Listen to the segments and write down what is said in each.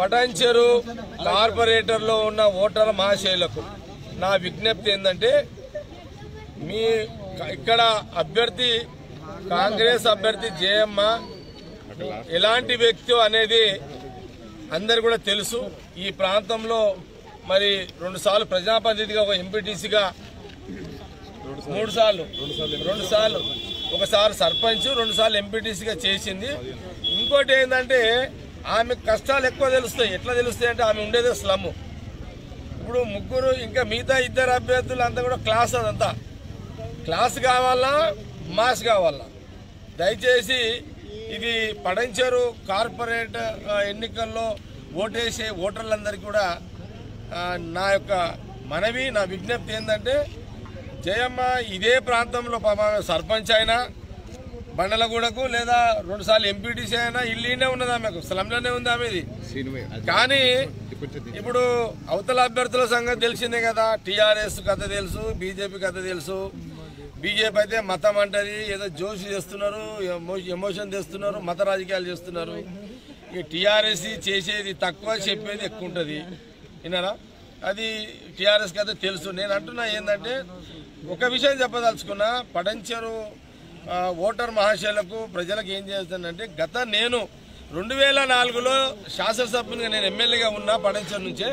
పటంచెరు కార్పొరేటర్లో ఉన్న ఓటర్ల మహాశైలకు నా విజ్ఞప్తి ఏందంటే మీ ఇక్కడ అభ్యర్థి కాంగ్రెస్ అభ్యర్థి జయమ్మ ఎలాంటి వ్యక్తి అనేది అందరూ కూడా తెలుసు। ఈ ప్రాంతంలో మరి రెండు సార్లు ప్రజాప్రతినిధిగా ఒక ఎంపీటీసీగా రెండు సార్లు ఒకసారి సర్పంచ్ రెండు సార్లు ఎంపీటీసీగా చేసింది। ఇంకోటి ఏంటంటే ఆమె కష్టాలు ఎక్కువ తెలుస్తాయి। ఎట్లా తెలుస్తాయి అంటే ఆమె ఉండేదే స్లమ్। ఇప్పుడు ముగ్గురు ఇంకా మిగతా ఇద్దరు అభ్యర్థులు అంతా కూడా క్లాస్, అదంతా క్లాస్ కావాలా మాస్ కావాలా? దయచేసి ఇది పడంచెరు కార్పొరేట్ ఎన్నికల్లో ఓటేసే ఓటర్లందరికీ కూడా నా యొక్క మనవి, నా విజ్ఞప్తి ఏంటంటే జయమ్మ ఇదే ప్రాంతంలో సర్పంచ్ అయినా బండలగూడకు లేదా రెండుసార్లు ఎంపీటీసీ అయినా ఇల్లునే ఉన్నది, ఆమెకు స్థలంలోనే ఉంది ఆమెది। కానీ ఇప్పుడు అవతల అభ్యర్థుల సంగతి తెలిసిందే కదా, టీఆర్ఎస్ కథ తెలుసు, బీజేపీ కథ తెలుసు। బీజేపీ అయితే మతం అంటది, ఏదో జోష్ చేస్తున్నారు, ఎమోషన్ తెస్తున్నారు, మత రాజకీయాలు చేస్తున్నారు। ఇక టీఆర్ఎస్ చేసేది తక్కువ, చెప్పేది ఎక్కువ ఉంటుంది, విన్నారా? అది టీఆర్ఎస్ కథ తెలుసు। నేను అంటున్నా ఏంటంటే ఒక విషయం చెప్పదలుచుకున్నా, పడంచెరు ఓటర్ మహాశైలకు ప్రజలకు ఏం చేస్తానంటే గత నేను 2004లో శాసనసభ్యునిగా నేను ఎమ్మెల్యేగా ఉన్నా పడంచెరు నుంచే,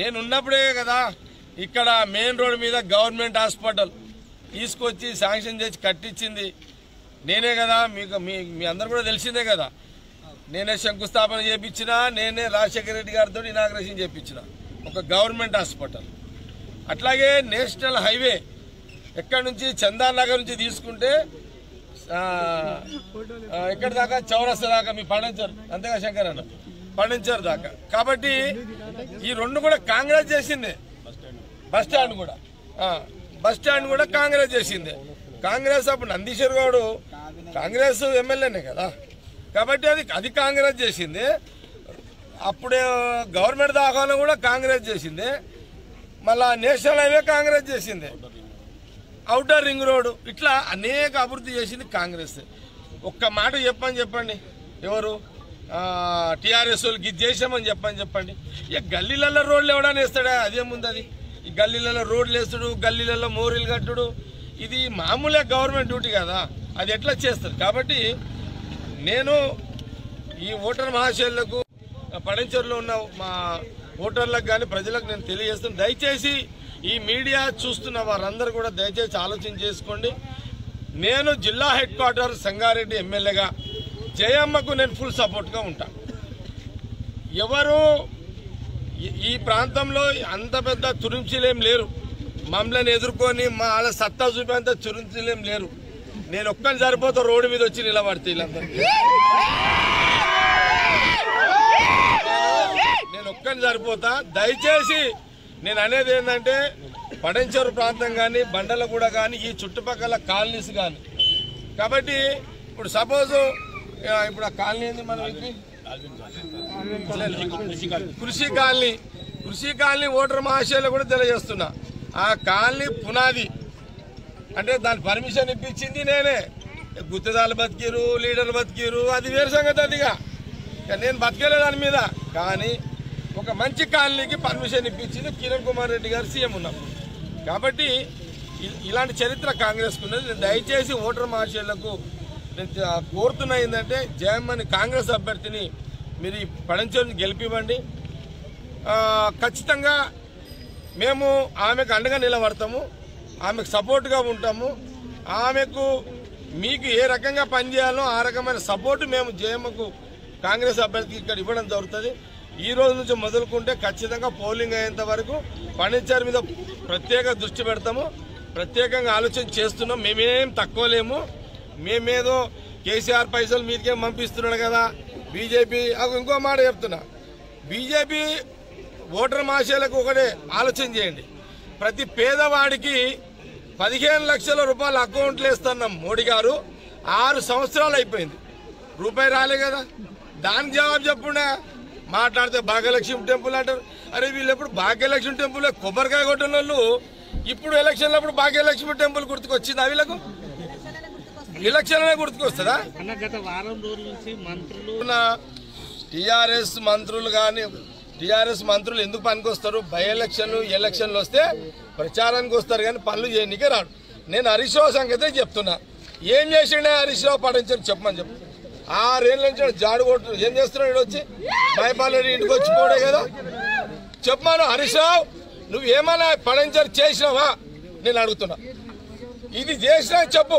నేను ఉన్నప్పుడే కదా ఇక్కడ మెయిన్ రోడ్ మీద గవర్నమెంట్ హాస్పిటల్ తీసుకొచ్చి శాంక్షన్ చేసి కట్టించింది నేనే కదా, మీకు మీ అందరూ కూడా తెలిసిందే కదా। నేనే శంకుస్థాపన చేయించినా, నేనే రాజశేఖర రెడ్డి గారితో ఇనాగ్రేషన్ చేయించినా ఒక గవర్నమెంట్ హాస్పిటల్। అట్లాగే నేషనల్ హైవే ఎక్కడి నుంచి చందానగర్ నుంచి తీసుకుంటే ఎక్కడి దాకా చౌరస్తా దాకా మీ పడంచెరు, అంతేగా శంకర్ అన్న, పడంచెరు దాకా। కాబట్టి ఈ రెండు కూడా కాంగ్రెస్ చేసిందే, బస్ స్టాండ్ కూడా కాంగ్రెస్ చేసిందే। కాంగ్రెస్ అప్పుడు నందీశ్వర్ గౌడ్ కాంగ్రెస్ ఎమ్మెల్యేనే కదా, కాబట్టి అది కాంగ్రెస్ చేసిందే। అప్పుడు గవర్నమెంట్ దాఖాలను కూడా కాంగ్రెస్ చేసిందే, మళ్ళా నేషనల్ హైవే కాంగ్రెస్ చేసిందే, అవుటర్ రింగ్ రోడ్డు, ఇట్లా అనేక అభివృద్ధి చేసింది కాంగ్రెస్। ఒక్క మాట చెప్పండి ఎవరు టీఆర్ఎస్ వాళ్ళు గిజ్ చేసామని చెప్పండి। ఇక గల్లీలలో రోడ్లు ఎవడని వేస్తాడా? అదేముంది, అది ఈ గల్లీలలో రోడ్లు వేస్తాడు, గల్లీలలో మోరీలు కట్టుడు, ఇది మామూలుగా గవర్నమెంట్ డ్యూటీ కదా, అది ఎట్లా చేస్తారు? కాబట్టి నేను ఈ ఓటర్ మహాశైలకు పడంచెరులో ఉన్న మా ఓటర్లకు కానీ ప్రజలకు నేను తెలియజేస్తాను, దయచేసి ఈ మీడియా చూస్తున్న వారందరూ కూడా దయచేసి ఆలోచన చేసుకోండి। నేను జిల్లా హెడ్ క్వార్టర్ సంగారెడ్డి ఎమ్మెల్యేగా జయమ్మకు నేను ఫుల్ సపోర్ట్గా ఉంటా। ఎవరు ఈ ప్రాంతంలో అంత పెద్ద తురించులేం లేరు, మమ్మల్ని ఎదుర్కొని మా వాళ్ళ సత్తా చూపేంత తురించులేం లేరు। నేను ఒక్కని సరిపోతా రోడ్డు మీద వచ్చి నిలబడితే వీళ్ళందరికీ, నేను ఒక్కని సరిపోతా। దయచేసి నేను అనేది ఏంటంటే పడంచెరు ప్రాంతం కానీ బండలగూడ కానీ ఈ చుట్టుపక్కల కాలనీస్ కానీ, కాబట్టి ఇప్పుడు సపోజు ఇప్పుడు ఆ కాలనీ ఏంది మనకి కృషి కాలనీ ఓటర్ మహాశైలు కూడా తెలియజేస్తున్నా, ఆ కాలనీ పునాది అంటే దాని పర్మిషన్ ఇప్పించింది నేనే। గుత్తేదాలు బతికిరు, లీడర్లు బతికిరు, అది వేరు సంగతి, అదిగా నేను బతికేలే దాని మీద। కానీ ఒక మంచి కాలనీకి పర్మిషన్ ఇప్పించింది కిరణ్ కుమార్ రెడ్డి గారు సీఎం ఉన్నప్పుడు, కాబట్టి ఇలాంటి చరిత్ర కాంగ్రెస్కు ఉన్నది। దయచేసి ఓటర్ మహాశైలకు నేను కోరుతున్నా ఏంటంటే జయమ్మని కాంగ్రెస్ అభ్యర్థిని మీరు పడంచెరుని గెలిపివ్వండి, ఖచ్చితంగా మేము ఆమెకు అండగా నిలబడతాము, ఆమెకు సపోర్ట్గా ఉంటాము, ఆమెకు మీకు ఏ రకంగా పనిచేయాలో ఆ రకమైన సపోర్టు మేము జయమ్మకు కాంగ్రెస్ అభ్యర్థికి ఇక్కడ ఇవ్వడం జరుగుతుంది। ఈ రోజు నుంచి మొదలుకుంటే ఖచ్చితంగా పోలింగ్ అయ్యేంత వరకు పడంచెరు మీద ప్రత్యేక దృష్టి పెడతాము, ప్రత్యేకంగా ఆలోచన చేస్తున్నాం। మేమేం తక్కువ లేము, మేమేదో కేసీఆర్ పైసలు మీరికేం పంపిస్తున్నాడు కదా బీజేపీ, ఇంకో మాట చెప్తున్నా, బీజేపీ ఓటర్ మహాశైలకు ఒకటే ఆలోచన చేయండి, ప్రతి పేదవాడికి 15 లక్షల రూపాయలు అకౌంట్లు వేస్తున్నాం మోడీ గారు, 6 సంవత్సరాలు అయిపోయింది, రూపాయి రాలే కదా, దానికి జవాబు చెప్పుండే। మాట్లాడితే భాగ్యలక్ష్మి టెంపుల్ అంటారు, అరే వీళ్ళు ఎప్పుడు భాగ్యలక్ష్మి టెంపుల్ కొబ్బరికాయ కొట్టిన వాళ్ళు ఇప్పుడు ఎలక్షన్లప్పుడు భాగ్యలక్ష్మి టెంపుల్ గుర్తుకొచ్చిందా? వీళ్ళకు ఎలక్షన్లనే గుర్తుకొస్తుందా? टीआरएस मंत्रुलु गानी टीआरएस मंत्रुलु एंदुकु पनिकोस्तारु बै एलक्षन्लु एलक्षन्लु वस्ते प्रचारानिकि वस्तारु गानी पनुलु चेयनिके रारु। नेनु हरीश राव संगते चेप्तुन्ना ఏం చేసిండే హరీష్ రావు పాటించని చెప్పమని చెప్పు. 6 ఏళ్ళ నుంచి జాడు కొట్టు ఏం చేస్తున్నాడు? వచ్చి భయపాలని ఇంటికి వచ్చి పోడే కదా. చెప్పమను హరీష్ రావు, నువ్వు ఏమన్నా పాటించని చేసినావా నేను అడుగుతున్నా. ఇది చేసినా చెప్పు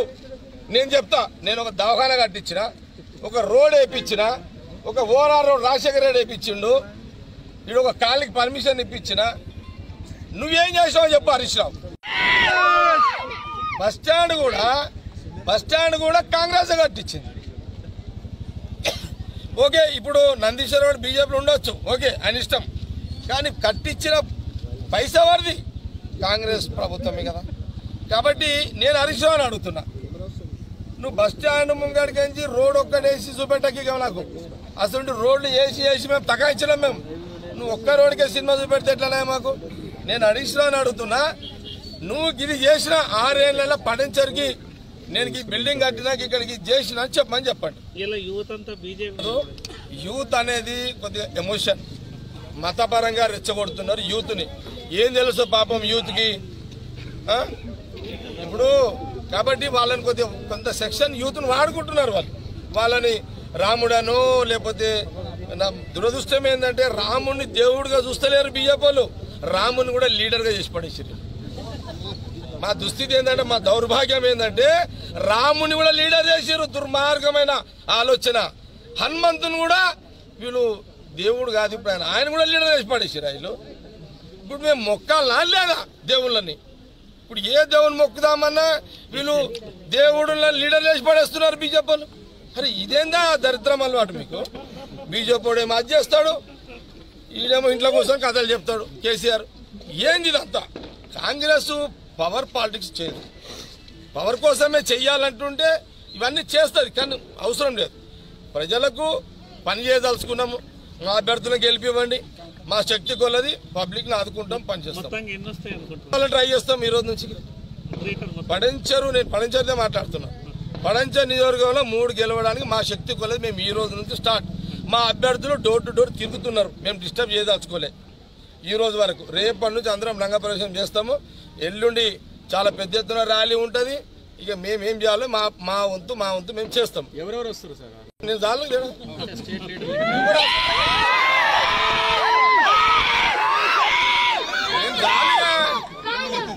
నేను చెప్తా. నేను ఒక దవాఖాన కట్టించినా, ఒక రోడ్ వేయించినా, ఒక ఓఆర్ రోడ్ రాజశేఖర్ రెడ్డి వేయించిండు, ఇది ఒక కాలికి పర్మిషన్ ఇప్పించినా, నువ్వేం చేసావో చెప్పు హరీష్ రావు. బస్ స్టాండ్ కూడా కాంగ్రెస్ కట్టించింది. ఓకే, ఇప్పుడు నందీశ్వర్ రోడ్ బీజేపీలో ఉండొచ్చు, ఓకే ఆయన ఇష్టం. కానీ కట్టించిన పైసా వరది కాంగ్రెస్ ప్రభుత్వమే కదా. కాబట్టి నేను హరీష్ రావుని అడుగుతున్నా, నువ్వు బస్ స్టాండ్ ముంగడికి రోడ్ ఒక్కడేసి చూపెట్టకి కదా. నాకు అసలు రోడ్లు వేసి మేము తగాయించడం. మేము నువ్వు ఒక్క రోడ్కే సినిమా చూపెడితే ఎట్లా? మాకు నేను హరీష్ రావుని అడుగుతున్నా, నువ్వు ఇది చేసిన 6 ఏళ్ళ పడించరికి నేను ఈ బిల్డింగ్ కట్టినా ఇక్కడికి చేసిన చెప్పమని చెప్పండి. ఇలా యూత్ అంతా బీజేపీ యూత్ అనేది కొద్దిగా ఎమోషన్ మతపరంగా రెచ్చగొడుతున్నారు యూత్ని. ఏం తెలుసు పాపం యూత్కి ఇప్పుడు. కాబట్టి వాళ్ళని కొద్దిగా కొంత సెక్షన్ యూత్ని వాడుకుంటున్నారు. వాళ్ళని రాముడను లేకపోతే దురదృష్టం ఏంటంటే రాముడిని దేవుడిగా చూస్తలేరు బీజేపీ వాళ్ళు. రాముని కూడా లీడర్గా చేసి పడేసారు. మా దుస్థితి ఏంటంటే, మా దౌర్భాగ్యం ఏంటంటే రాముని కూడా లీడర్ చేసారు. దుర్మార్గమైన ఆలోచన. హనుమంతుని కూడా వీళ్ళు దేవుడు కాదు ఇప్పుడు, ఆయన కూడా లీడర్ చేసి పడేసారు వీళ్ళు. ఇప్పుడు మేము మొక్కాలనా లేదా దేవుళ్ళని? ఇప్పుడు ఏ దేవుని మొక్కుదామన్నా వీళ్ళు దేవుళ్ళని లీడర్ చేసి పడేస్తున్నారు బీజేపీ వాళ్ళు. అరే ఇదేందా దరిద్రం అలవాటు మీకు? బీజేపీ వాడు ఏమో అది చేస్తాడు, వీళ్ళేమో ఇంట్లో కోసం కథలు చెప్తాడు కేసీఆర్. ఏంది ఇదంతా? కాంగ్రెస్ పవర్ పాలిటిక్స్ చేయదు, పవర్ కోసమే చెయ్యాలంటుంటే ఇవన్నీ చేస్తుంది. కానీ అవసరం లేదు. ప్రజలకు పని చేయదలుచుకున్నాము. మా అభ్యర్థులను గెలిపివ్వండి, మా శక్తి కొలది పబ్లిక్ని ఆదుకుంటాం, పనిచేస్తాం, ట్రై చేస్తాం. ఈరోజు నుంచి నేను పడించరుదే మాట్లాడుతున్నా. పడించరు నియోజకవర్గంలో 3 గెలవడానికి మా శక్తి కొలది మేము ఈ రోజు నుంచి స్టార్ట్. మా అభ్యర్థులు డోర్ టు డోర్ తిరుగుతున్నారు, మేము డిస్టర్బ్ చేయదలుచుకోలేదు ఈ రోజు వరకు. రేపటి నుంచి అందరం రంగ ప్రవేశం చేస్తాము. ఎల్లుండి చాలా పెద్ద ఎత్తున ర్యాలీ ఉంటుంది. ఇక మేమేం చేయాలో మా వంతు మేము చేస్తాం. ఎవరెవరు వస్తారు సార్? నేను చాలా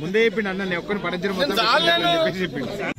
ముందే చెప్పిండి అన్న, ఒక్కరిని పడించడం